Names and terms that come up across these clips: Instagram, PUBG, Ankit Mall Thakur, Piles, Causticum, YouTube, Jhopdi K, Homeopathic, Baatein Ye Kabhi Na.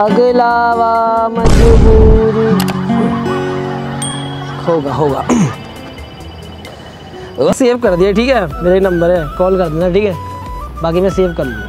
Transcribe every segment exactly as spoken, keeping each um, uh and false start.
अगलावा मजबूरी होगा होगा वो सेव कर दिया। ठीक है, मेरा नंबर है, कॉल कर देना। ठीक है, बाकी मैं सेव कर लूँगा।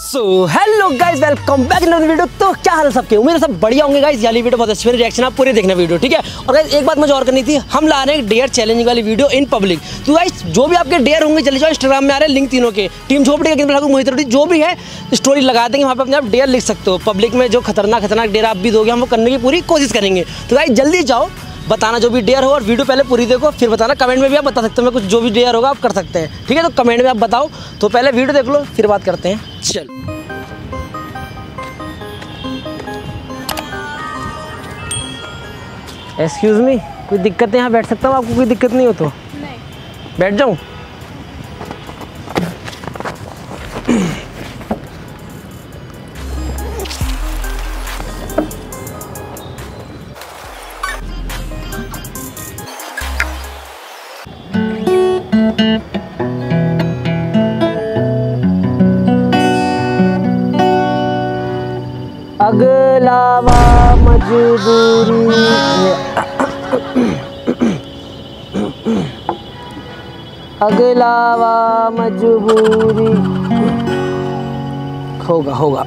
So hello guys, welcome back in video. तो क्या हाल है सबके? उम्मीद है सब बढ़िया होंगे गाइस। याली वीडियो बहुत अच्छी, मेरी रिएक्शन आप पूरे देखना वीडियो। ठीक है, और गाइस एक बात मुझे और करनी थी, हम ला रहे हैं डेयर चैलेंजिंग वाली वीडियो इन पब्लिक। तो गाइस जो भी आपके डेयर होंगे चले जाओ, इंस्टाग्राम में आ रहे हैं लिंक तीनों के, टीम झोपड़ी के मोहित, जो भी है स्टोरी लगा देंगे वहाँ पर, अपने आप डेयर लिख सकते हो। पब्लिक में जो खतरनाक खतरनाक डेयर आप भी दोगे, हम वो करने की पूरी कोशिश करेंगे। तो गाइस जल्दी जाओ, बताना जो भी डेयर हो, और वीडियो पहले पूरी देखो फिर बताना। कमेंट में भी आप बता सकते हो, कुछ जो भी डेयर होगा आप कर सकते हैं। ठीक है, तो कमेंट में आप बताओ, तो पहले वीडियो देख लो फिर बात करते हैं। चल एक्सक्यूज मी, कोई दिक्कत है? यहाँ बैठ सकता हूँ? आपको कोई दिक्कत नहीं हो तो नहीं। बैठ जाऊँ? अगलावा मजबूरी अगलावा मजबूरी होगा होगा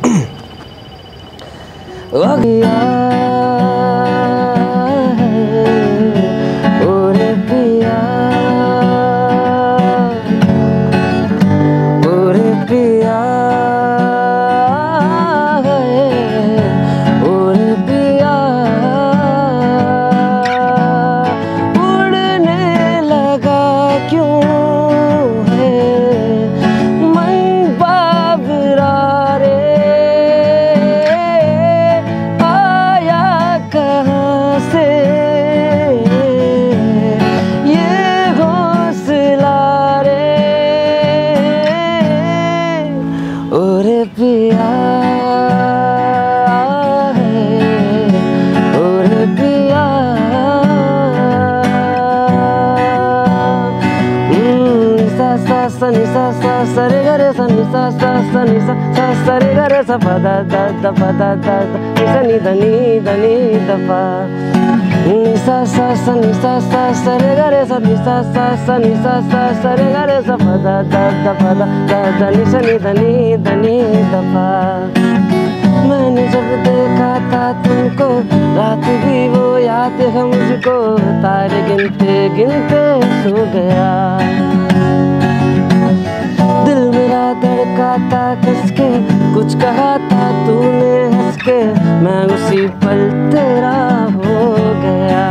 सा दा दा दा दा दा सा नि दा नि दा नि दा पा नि सा सा सा नि सा सा सा रे गा रे सा नि सा सा सा नि सा सा सा रे गा रे सा पा दा दा दा पा दा दा नि सा नि दा नि दा नि दा पा। मैंने जब देखा था तुमको रात भी वो याद है मुझको, तारे गिनते गिनते सो गया, दिल मेरा धड़का था किसके, कुछ कहा था तूने हंस के, मैं उसी पल तेरा हो गया।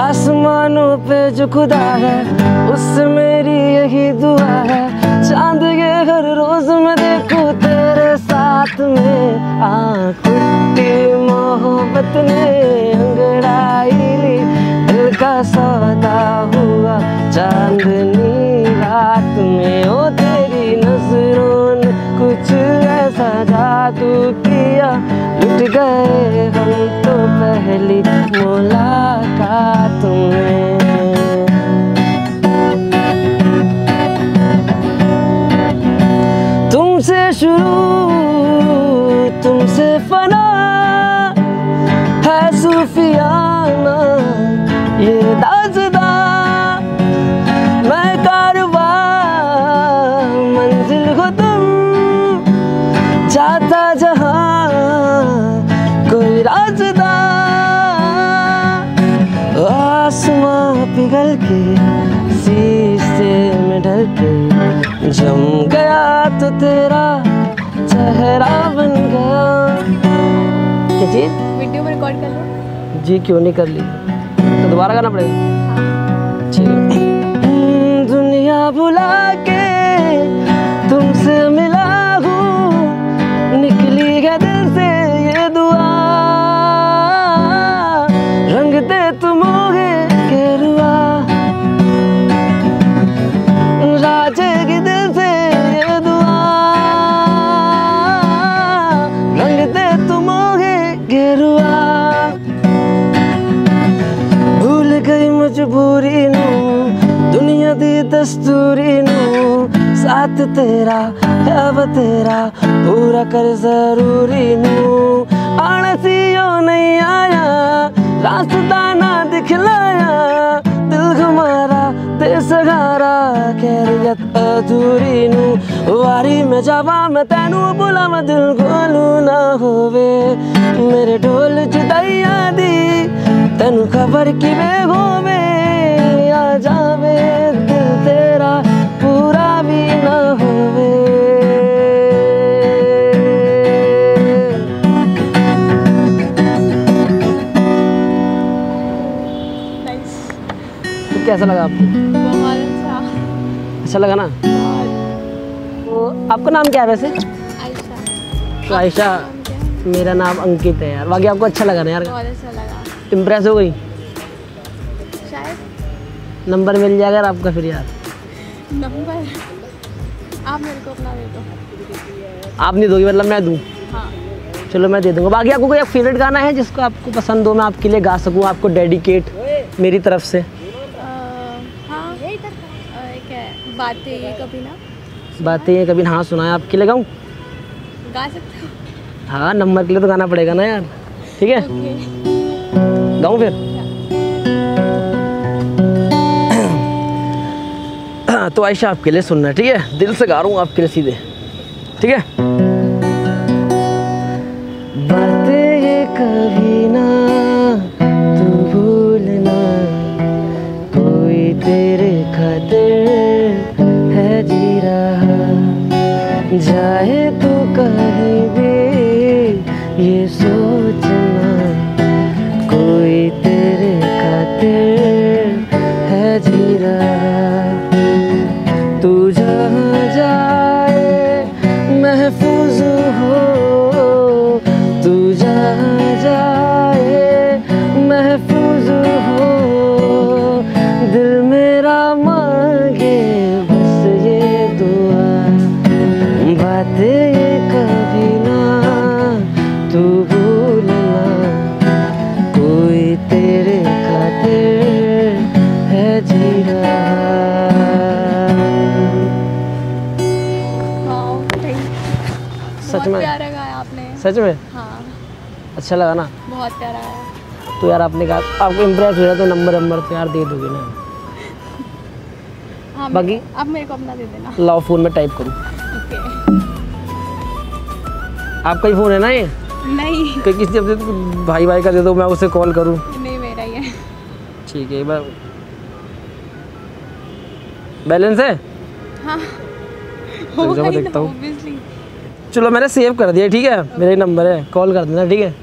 आसमानों पे जो खुदा है उस मेरी यही दुआ है, चांद ये हर रोज मैं देखूं तेरे साथ में, आंखों मोहब्बत ने अंगड़ाई ली, दिल का सौदा हुआ चांदनी रात में, ओ तेरी नजरों कुछ ऐसा जादू किया, लुट गए हम तो पहली मुलाकात में। तुमसे शुरू तुमसे फना है सूफियाना ये दाज़दा, मैं कारवा मंजिल को तुम जाता जहाँ कोई राजदा, आसमां पिघल के शीशे में ढल के जम गया, तो तेरा चेहरा बन गया। क्या चीज? वीडियो में रिकॉर्ड कर लो जी। क्यों नहीं कर ली? तो दोबारा करना पड़ेगा। ठीक, दुनिया बुला के तुमसे मिला हूँ, निकली है दिल से ये दुआ, रंग दे तुम होगे के रुआ, राजेगी दिल से ये दुआ, रंग दे तुम होगे के रुआ, भूल गई मजबूरी नू, दुनिया दी दस्तूरी नू, साथ तेरा ख्वाब तेरा पूरा कर जरूरी नू आड़सी यो नहीं आया रास्ता ना दिखलाया दिल हमारा ते सहारा खैरियत अधूरी नू वारी में जावा मैं तैनू बुला मैं दिल गोलू ना होवे मेरे ढोल जुदाई आदि तैनू खबर की वे होवे आ जावे दिल तेरा पूरा भी ना होवे nice. तो कैसा लगा आपको? बहुत अच्छा अच्छा लगा ना। तो आपका नाम क्या है वैसे? आयशा। तो आयशा, मेरा नाम अंकित है यार। बाकी आपको अच्छा लगा ना यार? बहुत अच्छा लगा। इम्प्रेस हो गई? शायद। नंबर मिल जाएगा आपका फिर यार? नंबर आप मेरे को अपना दे दो। आप नहीं दोगी मतलब मैं दूँ? हाँ। चलो मैं दे दूँगा। बाकी आपको कोई फेवरेट गाना है जिसको आपको पसंद हो, मैं आपके लिए गा सकूँ, आपको डेडिकेट मेरी तरफ से? आ, हाँ एक बातें ये कभी ना बातें ये कभी ना हाँ सुनाए आपके लिए गाऊँ? गा सकते हो? हाँ, नंबर के लिए तो गाना पड़ेगा ना यार। ठीक है गाऊँ फिर? तो आयशा आपके लिए सुनना है, ठीक है? दिल से गा रहा हूँ आपके लिए सीधे, ठीक है? बातें ये कभी ना तू भूलना, कोई तेरे खातिर है जी रहा, जाए तू कहीं भी ये सोचना, कोई तेरे खातिर है जी रहा, तू जहाँ जाए महफूज हो, तू जहाँ जाए महफूज हो, दिल मेरा मांगे बस ये दुआ, बातें कभी ना तू भूलना, कोई तेरे खातिर है जी रहा। सच में प्यारा गाया आपने। सच में? हाँ। अच्छा लगा ना? बहुत प्यारा गाया। तो यार आपने कहा आपको इम्प्रेस हो रहा तो नंबर नंबर तो यार दे दोगे ना? हाँ, बाकी आप मेरे को अपना दे देना। लाओ फोन में टाइप करूँ। आपका ही फोन है ना ये? नहीं, कोई किसी अपने तो भाई भाई का दे दो, मैं उसे कॉल करूँ। नहीं, मेरा ही है। ठीक है, बैलेंस है? हाँ। तो जब देखता हूँ, चलो मैंने सेव कर दिया, ठीक है? okay. मेरा ही नंबर है, कॉल कर देना, ठीक है?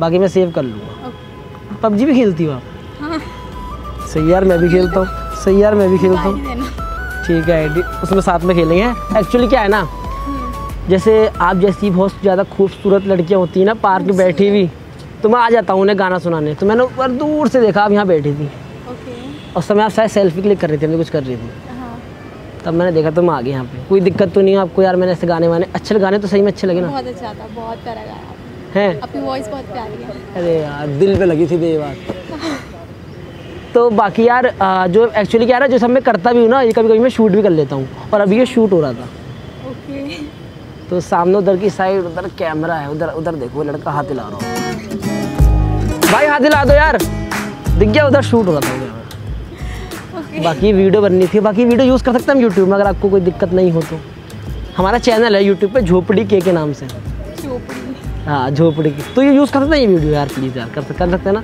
बाकी मैं सेव कर लूँगा। okay. पबजी भी खेलती हूँ आप? हाँ। सही यार, मैं भी खेलता हूँ। सही यार, मैं भी खेलता हूँ। ठीक है, उसमें साथ में खेलेंगे। एक्चुअली क्या है ना, जैसे आप जैसी बहुत ज़्यादा खूबसूरत लड़कियाँ होती हैं ना पार्क में बैठी हुई, तो मैं आ जाता हूँ उन्हें गाना सुनाने। तो मैंने ऊपर दूर से देखा आप यहाँ बैठी थी, और समय आप शायद सेल्फी क्लिक कर रही थी, हमने कुछ कर रही थी, तब मैंने देखा तुम आ गए यहाँ पे। कोई दिक्कत तो नहीं है आपको यार? मैंने ऐसे गाने वाने अच्छे गाने तो सही में अच्छे लगे ना? बहुत अच्छा था, बहुत प्यारा गाया है, अपनी वॉइस बहुत प्यारी है। अरे यार, दिल पे लगी थी ये बात। तो बाकी यार जो एक्चुअली क्या है जो सब मैं करता भी हूँ ना, ये कभी कभी मैं शूट भी कर लेता हूँ, और अभी ये शूट हो रहा था। ओके। तो सामने उधर की साइड उधर कैमरा है, उधर उधर देखो लड़का हाथ हिला रहा हो। भाई हाथ हिला दो यार, दिख गया उधर शूट हो रहा था। बाकी वीडियो बननी थी, बाकी वीडियो यूज़ कर सकते हैं हम यूट्यूब में, अगर आपको कोई दिक्कत नहीं हो तो। हमारा चैनल है यूट्यूब पे झोपड़ी के के नाम से। झोपड़ी? हाँ, झोपड़ी के। तो ये यूज़ कर सकते हैं ये वीडियो यार, प्लीज़ यार कर कर सकते हैं ना?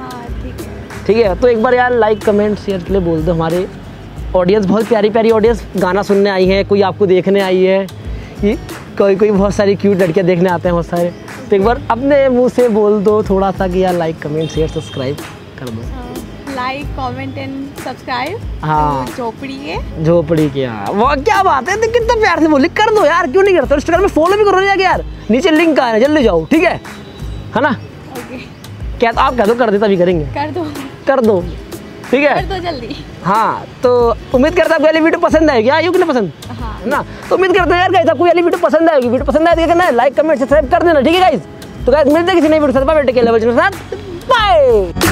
हाँ, ठीक है। ठीक है, तो एक बार यार लाइक कमेंट शेयर के लिए बोल दो। हमारे ऑडियंस बहुत प्यारी प्यारी ऑडियंस गाना सुनने आई है, कोई आपको देखने आई है, कोई कोई बहुत सारी क्यूट लड़कियाँ देखने आते हैं बहुत सारे। तो एक बार अपने मुँह से बोल दो थोड़ा सा कि यार लाइक कमेंट शेयर सब्सक्राइब कर दो। Like comment and subscribe. हाँ, झोपड़ी के। झोपड़ी के, हाँ। वाह क्या बात है, कितना प्यार से बोली। कर दो यार, क्यों नहीं करते? इंस्टाग्राम में फॉलो भी करो यार, नीचे लिंक आ रहा है, जल्दी जाओ, ठीक है? है ना? ओके। क्या तो आप कह दो कर दे तभी करेंगे। कर दो, कर दो, ठीक है? कर दो जल्दी। हाँ, तो उम्मीद करता हूँ आपको वाली वीडियो पसंद आएगी। हाँ, क्यों नहीं पसंद? हाँ ना, तो उम्मीद करते यार गाइस आपको वाली वीडियो पसंद आएगी। वीडियो पसंद आएगी ना, लाइक कमेंट सब्सक्राइब कर देना, ठीक है गाइस? तो गाइस मिलते हैं किसी नई वीडियो के साथ। बाय।